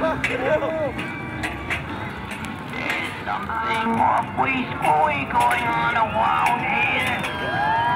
Something awfully spooky going on around here.